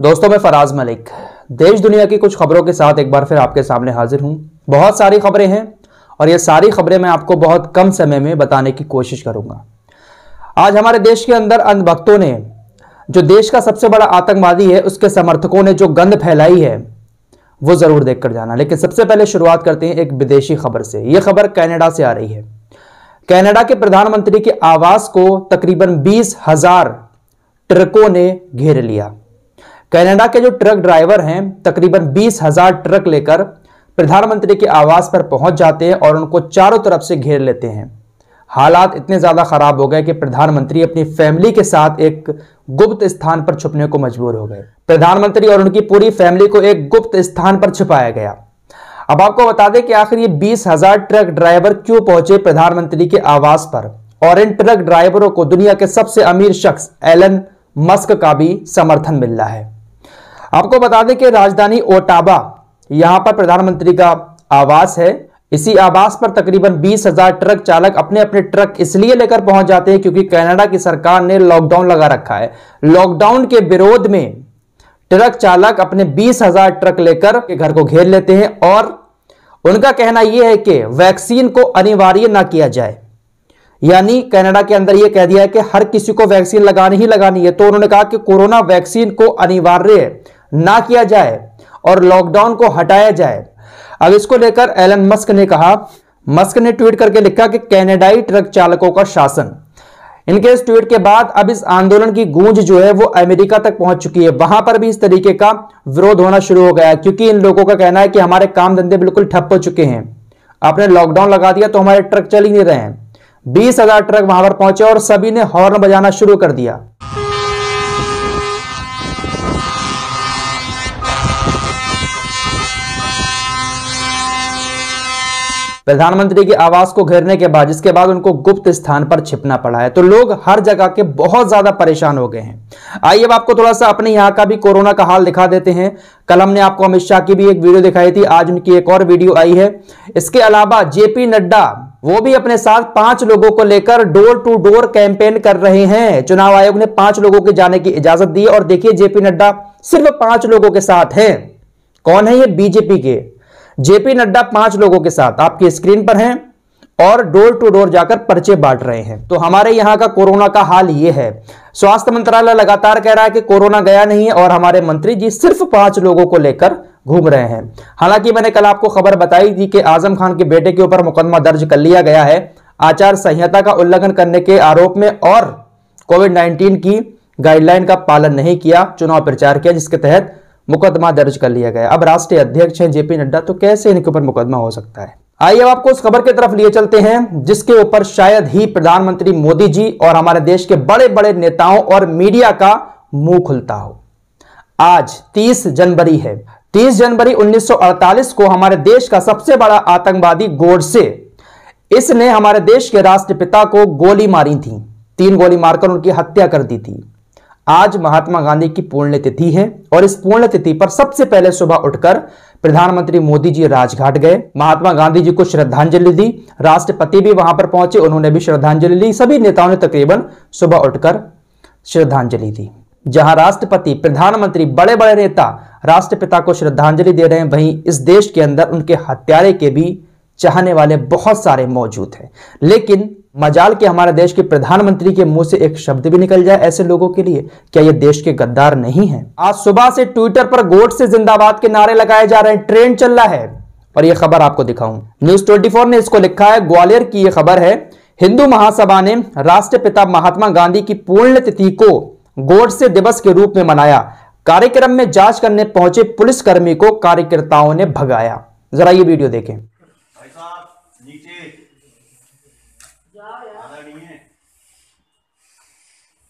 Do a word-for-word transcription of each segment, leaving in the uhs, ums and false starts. दोस्तों, मैं फराज मलिक देश दुनिया की कुछ खबरों के साथ एक बार फिर आपके सामने हाजिर हूं। बहुत सारी खबरें हैं और ये सारी खबरें मैं आपको बहुत कम समय में बताने की कोशिश करूंगा। आज हमारे देश के अंदर अंधभक्तों ने, जो देश का सबसे बड़ा आतंकवादी है, उसके समर्थकों ने जो गंद फैलाई है वो ज़रूर देख कर जाना। लेकिन सबसे पहले शुरुआत करते हैं एक विदेशी खबर से। ये खबर कनाडा से आ रही है। कनाडा के प्रधानमंत्री के आवास को तकरीबन बीस हजार ट्रकों ने घेर लिया। कनाडा के जो ट्रक ड्राइवर हैं तकरीबन बीस हजार ट्रक लेकर प्रधानमंत्री के आवास पर पहुंच जाते हैं और उनको चारों तरफ से घेर लेते हैं। हालात इतने ज़्यादा खराब हो गए कि प्रधानमंत्री अपनी फैमिली के साथ एक गुप्त स्थान पर छुपने को मजबूर हो गए। प्रधानमंत्री और उनकी पूरी फैमिली को एक गुप्त स्थान पर छिपाया गया। अब आपको बता दें कि आखिर ये बीस हजार ट्रक ड्राइवर क्यों पहुंचे प्रधानमंत्री के आवास पर, और इन ट्रक ड्राइवरों को दुनिया के सबसे अमीर शख्स एलन मस्क का भी समर्थन मिल रहा है। आपको बता दें कि राजधानी ओटावा, यहां पर प्रधानमंत्री का आवास है। इसी आवास पर तकरीबन बीस हजार ट्रक चालक अपने अपने ट्रक इसलिए लेकर पहुंच जाते हैं क्योंकि कनाडा की सरकार ने लॉकडाउन लगा रखा है। लॉकडाउन के विरोध में ट्रक चालक अपने बीस हजार ट्रक लेकर घर को घेर लेते हैं और उनका कहना यह है कि वैक्सीन को अनिवार्य ना किया जाए। यानी कनाडा के अंदर यह कह दिया है कि हर किसी को वैक्सीन लगानी ही लगानी है, तो उन्होंने कहा कि कोरोना वैक्सीन को अनिवार्य ना किया जाए और लॉकडाउन को हटाया जाए। अब इसको लेकर एलन मस्क ने कहा, मस्क ने ट्वीट करके लिखा कि कनाडाई ट्रक चालकों का शासन। इनके इस ट्वीट के बाद अब इस आंदोलन की गूंज जो है वो अमेरिका तक पहुंच चुकी है। वहां पर भी इस तरीके का विरोध होना शुरू हो गया है क्योंकि इन लोगों का कहना है कि हमारे काम धंधे बिल्कुल ठप हो चुके हैं, आपने लॉकडाउन लगा दिया तो हमारे ट्रक चल ही नहीं रहे हैं। बीस हजार ट्रक वहां पर पहुंचे और सभी ने हॉर्न बजाना शुरू कर दिया। प्रधानमंत्री के आवास को घेरने के बाद जिसके बाद उनको गुप्त स्थान पर छिपना पड़ा है, तो लोग हर जगह के बहुत ज्यादा परेशान हो गए हैं। आइए अब आपको थोड़ा सा अपने यहाँ का भी कोरोना का हाल दिखा देते हैं। कल हमने आपको अमित शाह की भी एक वीडियो दिखाई थी, आज उनकी एक और वीडियो आई है। इसके अलावा जेपी नड्डा, वो भी अपने साथ पांच लोगों को लेकर डोर टू डोर कैंपेन कर रहे हैं। चुनाव आयोग ने पांच लोगों के जाने की इजाजत दी और देखिए जेपी नड्डा सिर्फ पांच लोगों के साथ हैं। कौन है ये? बीजेपी के जेपी नड्डा पांच लोगों के साथ आपकी स्क्रीन पर हैं और डोर टू डोर जाकर पर्चे बांट रहे हैं। तो हमारे यहाँ का कोरोना का हाल ये है। स्वास्थ्य मंत्रालय लगातार कह रहा है कि कोरोना गया नहीं है और हमारे मंत्री जी सिर्फ पांच लोगों को लेकर घूम रहे हैं। हालांकि मैंने कल आपको खबर बताई थी कि आजम खान के बेटे के ऊपर मुकदमा दर्ज कर लिया गया है आचार संहिता का उल्लंघन करने के आरोप में और कोविड नाइन्टीन की गाइडलाइन का पालन नहीं किया, चुनाव प्रचार किया, जिसके तहत मुकदमा दर्ज कर लिया गया। अब राष्ट्रीय अध्यक्ष हैं जेपी नड्डा, तो कैसे इनके ऊपर मुकदमा हो सकता है? आइए अब आपको उस खबर की तरफ लिए चलते हैं जिसके ऊपर शायद ही प्रधानमंत्री मोदी जी और हमारे देश के बड़े बड़े नेताओं और मीडिया का मुंह खुलता हो। आज तीस जनवरी है। तीस जनवरी उन्नीस सौ अड़तालीस को हमारे देश का सबसे बड़ा आतंकवादी गोडसे, इसने हमारे देश के राष्ट्रपिता को गोली मारी थी। तीन गोली मारकर उनकी हत्या कर दी थी। आज महात्मा गांधी की पुण्यतिथि है और इस पुण्यतिथि पर सबसे पहले सुबह उठकर प्रधानमंत्री मोदी जी राजघाट गए, महात्मा गांधी जी को श्रद्धांजलि दी। राष्ट्रपति भी वहां पर पहुंचे, उन्होंने भी श्रद्धांजलि दी। सभी नेताओं ने तकरीबन सुबह उठकर श्रद्धांजलि दी। जहां राष्ट्रपति, प्रधानमंत्री, बड़े बड़े नेता राष्ट्रपिता को श्रद्धांजलि दे रहे हैं, वहीं इस देश के अंदर उनके हत्यारे के भी चाहने वाले बहुत सारे मौजूद हैं। लेकिन मजाल के हमारे देश के प्रधानमंत्री के मुंह से एक शब्द भी निकल जाए ऐसे लोगों के लिए, क्या ये देश के गद्दार नहीं हैं? आज सुबह से ट्विटर पर गोडसे जिंदाबाद के नारे लगाए जा रहे हैं, ट्रेंड चल रहा है। और यह खबर आपको दिखाऊं, न्यूज ट्वेंटी फोर ने इसको लिखा है। ग्वालियर की यह खबर है। हिंदू महासभा ने राष्ट्रपिता महात्मा गांधी की पुण्यतिथि को गोडसे दिवस के रूप में मनाया। कार्यक्रम में जांच करने पहुंचे पुलिसकर्मी को कार्यकर्ताओं ने भगाया। जरा ये वीडियो देखें। भाई साहब नीचे ज़्यादा नहीं है।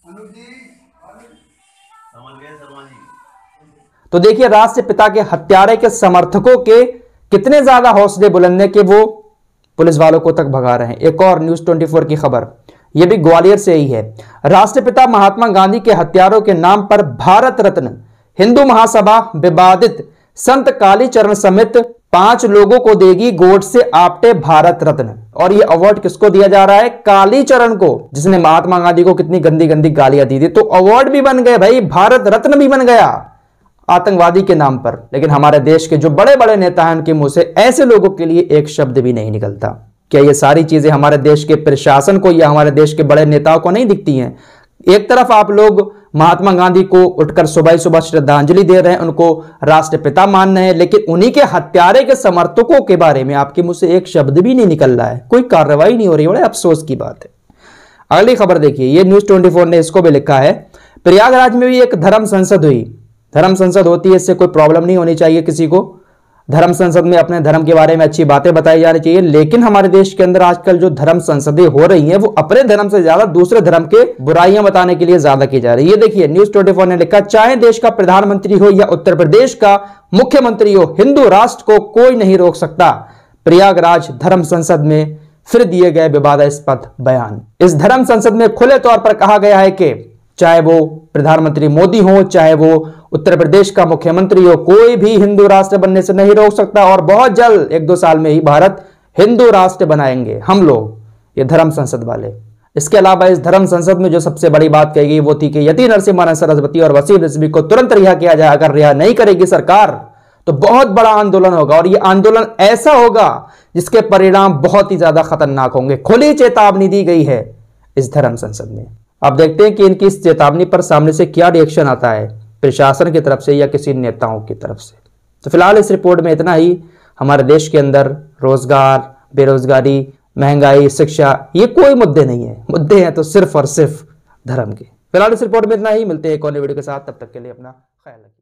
समझ गए शर्मा जी? तो देखिए राष्ट्रपिता के हत्यारे के समर्थकों के कितने ज्यादा हौसले बुलंद हैं कि वो पुलिस वालों को तक भगा रहे हैं। एक और न्यूज ट्वेंटी फोर की खबर, यह भी ग्वालियर से ही है। राष्ट्रपिता महात्मा गांधी के हत्यारों के नाम पर भारत रत्न हिंदू महासभा विवादित संत कालीचरण समेत पांच लोगों को देगी गोडसे आपटे भारत रत्न। और यह अवार्ड किसको दिया जा रहा है? कालीचरण को, जिसने महात्मा गांधी को कितनी गंदी गंदी गालियां दी थी। तो अवार्ड भी बन गए भाई, भारत रत्न भी बन गया। आतंकवादी के नाम पर, लेकिन हमारे देश के जो बड़े बड़े नेता हैं उनके मुंह से ऐसे लोगों के लिए एक शब्द भी नहीं निकलता। क्या ये सारी चीजें हमारे देश के प्रशासन को या हमारे देश के बड़े नेताओं को नहीं दिखती हैं? एक तरफ आप लोग महात्मा गांधी को उठकर सुबह सुबह श्रद्धांजलि दे रहे हैं, उनको राष्ट्रपिता मान रहे हैं, लेकिन उन्हीं के हत्यारे के समर्थकों के बारे में आपके मुंह से एक शब्द भी नहीं निकल रहा है, कोई कार्रवाई नहीं हो रही। बड़े अफसोस की बात है। अगली खबर देखिए, ये न्यूज ट्वेंटी फोर ने इसको भी लिखा है, प्रयागराज में भी एक धर्म संसद हुई। धर्म संसद होती है, इससे कोई प्रॉब्लम नहीं होनी चाहिए किसी को। धर्म संसद में अपने धर्म के बारे में अच्छी बातें बताई जानी चाहिए, लेकिन हमारे देश के अंदर आजकल जो धर्म संसदें हो रही हैं वो अपने धर्म से ज्यादा दूसरे धर्म के बुराइयां बताने के लिए ज्यादा की जा रही है। ये देखिए न्यूज ट्वेंटी फोर ने लिखा, चाहे देश का प्रधानमंत्री हो या उत्तर प्रदेश का मुख्यमंत्री हो, हिंदू राष्ट्र को कोई नहीं रोक सकता। प्रयागराज धर्म संसद में फिर दिए गए विवादास्पद बयान। इस धर्म संसद में खुले तौर पर कहा गया है कि चाहे वो प्रधानमंत्री मोदी हो, चाहे वो उत्तर प्रदेश का मुख्यमंत्री हो, कोई भी हिंदू राष्ट्र बनने से नहीं रोक सकता, और बहुत जल्द एक दो साल में ही भारत हिंदू राष्ट्र बनाएंगे हम लोग, ये धर्म संसद वाले। इसके अलावा इस धर्म संसद में जो सबसे बड़ी बात कही गई वो थी कि यतिन नरसिम्हा, सरजपति और वसीद ऋषि को तुरंत रिहा किया जाए, अगर रिहा नहीं करेगी सरकार तो बहुत बड़ा आंदोलन होगा, और ये आंदोलन ऐसा होगा जिसके परिणाम बहुत ही ज्यादा खतरनाक होंगे। खुली चेतावनी दी गई है इस धर्म संसद में। अब देखते हैं कि इनकी इस चेतावनी पर सामने से क्या रिएक्शन आता है, प्रशासन की तरफ से या किसी नेताओं की तरफ से। तो फिलहाल इस रिपोर्ट में इतना ही। हमारे देश के अंदर रोजगार, बेरोजगारी, महंगाई, शिक्षा, ये कोई मुद्दे नहीं है। मुद्दे हैं तो सिर्फ और सिर्फ धर्म के। फिलहाल इस रिपोर्ट में इतना ही। मिलते हैं एक और वीडियो के साथ, तब तक के लिए अपना ख्याल रखें।